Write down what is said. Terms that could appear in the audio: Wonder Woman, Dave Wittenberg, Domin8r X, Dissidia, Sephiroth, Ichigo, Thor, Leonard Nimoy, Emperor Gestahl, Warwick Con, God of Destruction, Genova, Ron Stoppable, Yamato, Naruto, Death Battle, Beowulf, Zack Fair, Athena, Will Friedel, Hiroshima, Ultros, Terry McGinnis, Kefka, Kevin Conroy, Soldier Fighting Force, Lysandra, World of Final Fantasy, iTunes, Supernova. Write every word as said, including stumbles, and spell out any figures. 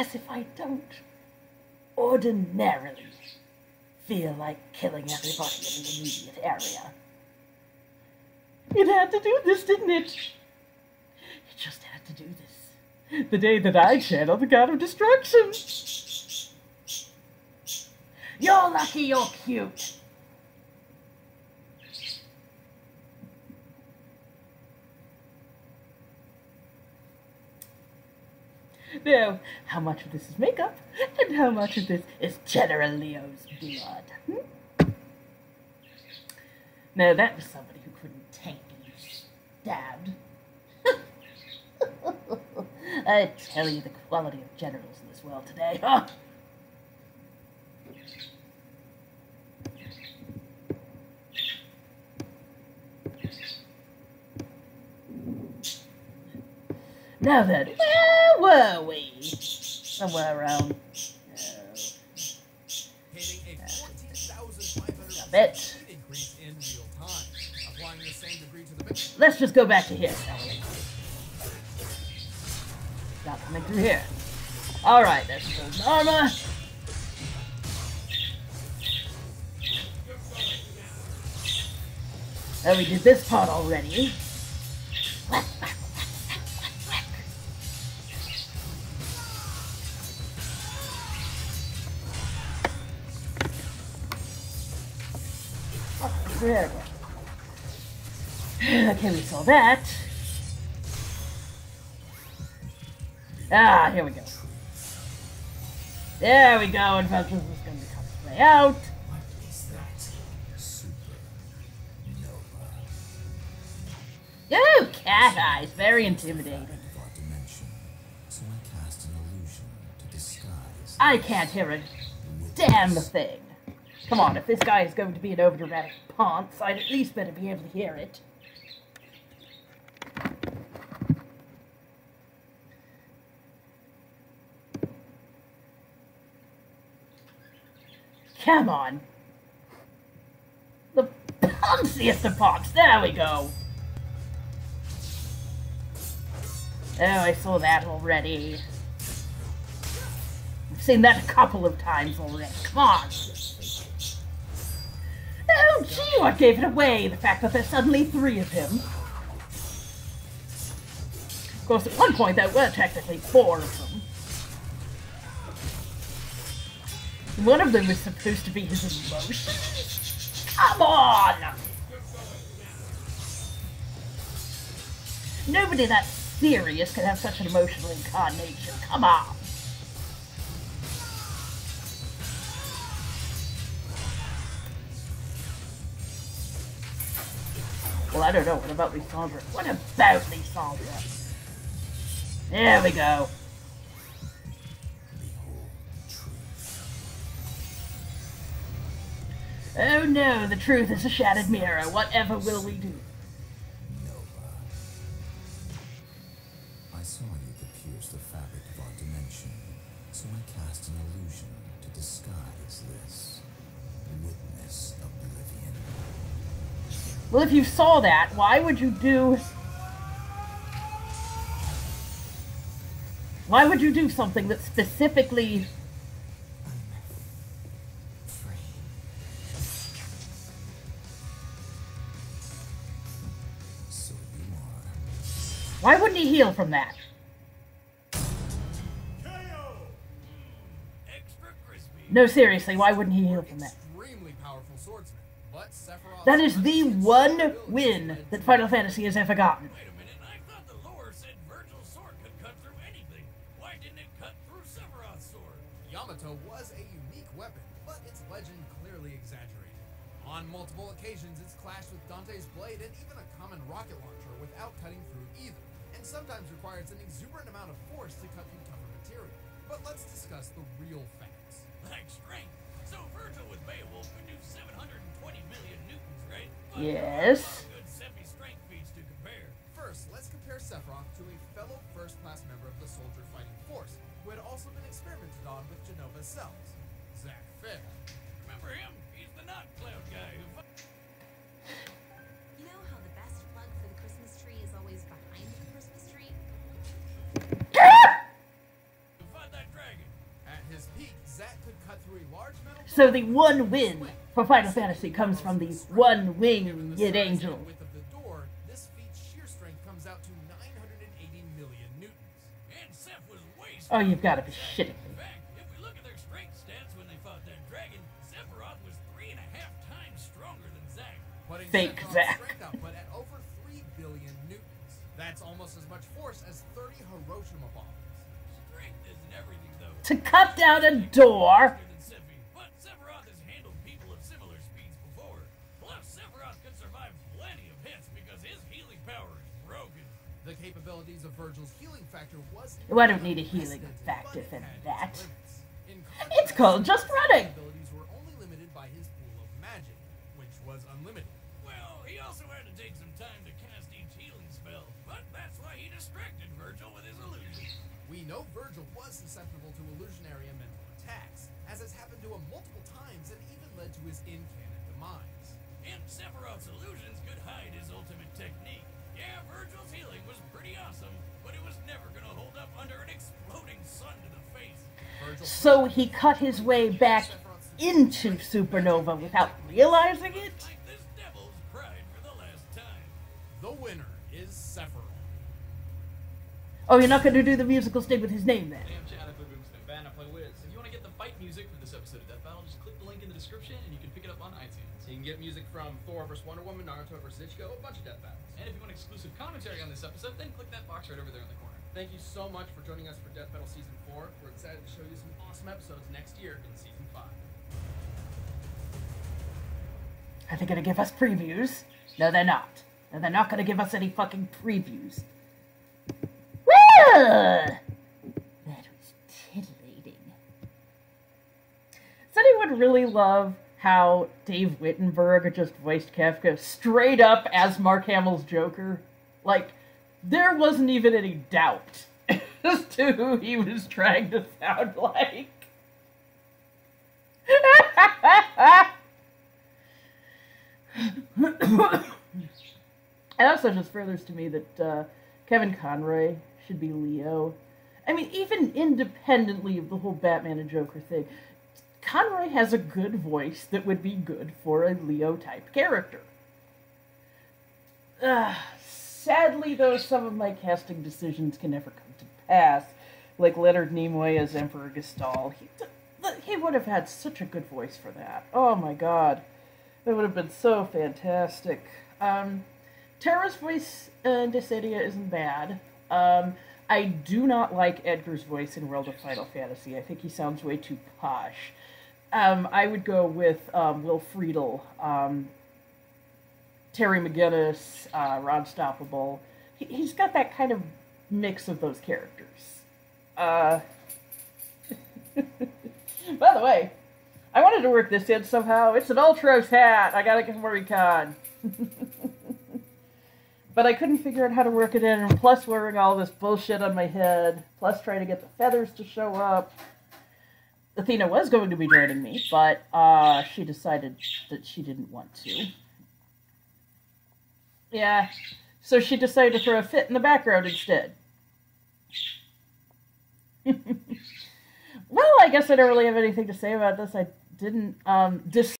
as if I don't ordinarily feel like killing everybody in the immediate area. It had to do this, didn't it? It just had to do this. The day that I channeled the God of Destruction. You're lucky you're cute. Now, how much of this is makeup, and how much of this is General Leo's blood? Hmm? Now, that was somebody who couldn't take and stabbed. I tell you, the quality of generals in this world today, huh? Now then, where were we? Somewhere around... Uh, a bit. Let's just go back to here. Not coming through here. Alright, there's some golden armor. Oh, we did this part already. What? There we go. Okay, we saw that. Ah, here we go. There we go, and folks, this is going to come play out. What is that? Supernova. Ooh, cat eyes. Very intimidating. I can't hear a damn thing. Come on, if this guy is going to be an overdramatic ponce, I'd at least better be able to hear it. Come on. The ponciest of ponce! There we go! Oh, I saw that already. I've seen that a couple of times already. Come on! Oh, gee, what gave it away? The fact that there's suddenly three of him. Of course, at one point there were technically four of them. One of them was supposed to be his emotions? Come on! Nobody that serious could have such an emotional incarnation. Come on! Well, I don't know. What about Lysandra? What about Lysandra? There we go. Oh no, the truth is a shattered mirror. Whatever will we do? Nova. I saw you that pierced the fabric of our dimension, so I cast an illusion to disguise this. Witness oblivion. Well, if you saw that, why would you do... Why would you do something that specifically... So you are. Why wouldn't he heal from that? No, seriously, why wouldn't he heal from that? That is the one win that Final Fantasy has ever gotten. Wait a minute, I thought the lore said Virgil's sword could cut through anything. Why didn't it cut through Sephiroth's sword? Yamato was a unique weapon, but its legend clearly exaggerated. On multiple occasions, it's clashed with Dante's blade and even a common rocket launcher without cutting through either, and sometimes requires an exuberant amount of force to cut through tougher material. But let's discuss the real facts. Like strength. So Virgil with Beowulf could do seven hundred twenty million newtons, right? But yes. Good semi-strength feats to compare. First, let's compare Sephiroth to a fellow first-class member of the Soldier Fighting Force, who had also been experimented on with Genova cells. Zack Fair. Remember him? He's the not cloud guy who. You know how the best plug for the Christmas tree is always behind the Christmas tree? Who fought that dragon? So the one win for Final Fantasy comes from the one winged angel. Oh, you've got to be shitting me. In fact, if we look at their strength stats when they fought that dragon, Sephiroth was three and a half times stronger than Zack. Fake Zack. But at over three billion newtons, that's almost as much force as thirty Hiroshima bombs. Strength isn't everything, though. To cut down a door. But Sephiroth has handled people of similar speeds before. Plus, Sephiroth could survive plenty of hits because his healing power is broken. The capabilities of Virgil's healing factor was... Well, I don't need a healing factor for that. It's called just running! His abilities were only limited by his pool of magic, which was unlimited. Well, he also had to take some time to cast each healing spell, but that's why he distracted Virgil with his illusions. We know Virgil was susceptible to illusionary and mental attacks, as has happened to him multiple times and even led to his incanon demise. And Sephiroth's illusions could hide his ultimate technique. Yeah, Virgil's healing was pretty awesome, but it was never going to hold up under an exploding sun to the face. Virgil so he cut his way back into Supernova without realizing it? Like this devil's pride for the last time. The winner is Sephiroth. Oh, you're not going to do the musical sting with his name then? Damn chat, I play Booms and Van, I play Wiz. If you want to get the fight music for this episode of Death Battle, just click the link in the description and you can pick it up on iTunes. You can get music from Thor versus. Wonder Woman, Naruto versus. Ichigo, a bunch of Death Battles. And if you want exclusive commentary on this episode, then click that box right over there in the corner. Thank you so much for joining us for Death Battle Season four. We're excited to show you some awesome episodes next year in Season five. Are they going to give us previews? No, they're not. No, they're not going to give us any fucking previews. That was titillating. Does anyone really love... how Dave Wittenberg just voiced Kefka straight up as Mark Hamill's Joker? Like, there wasn't even any doubt as to who he was trying to sound like. It also just furthers to me that uh, Kevin Conroy should be Leo. I mean, even independently of the whole Batman and Joker thing, Conroy has a good voice that would be good for a Leo-type character. Uh, sadly, though, some of my casting decisions can never come to pass. Like Leonard Nimoy as Emperor Gestahl. He, he would have had such a good voice for that. Oh, my God. That would have been so fantastic. Um, Tara's voice in Dissidia isn't bad. Um... I do not like Edgar's voice in World of Final Fantasy. I think he sounds way too posh. Um, I would go with um, Will Friedel, um, Terry McGinnis, uh, Ron Stoppable. He, he's got that kind of mix of those characters. Uh... By the way, I wanted to work this in somehow. It's an Ultros hat. I gotta get Warwick Con. But I couldn't figure out how to work it in, and plus wearing all this bullshit on my head, plus trying to get the feathers to show up. Athena was going to be joining me, but uh, she decided that she didn't want to. Yeah, so she decided to throw a fit in the background instead. Well, I guess I don't really have anything to say about this. I didn't um, dis-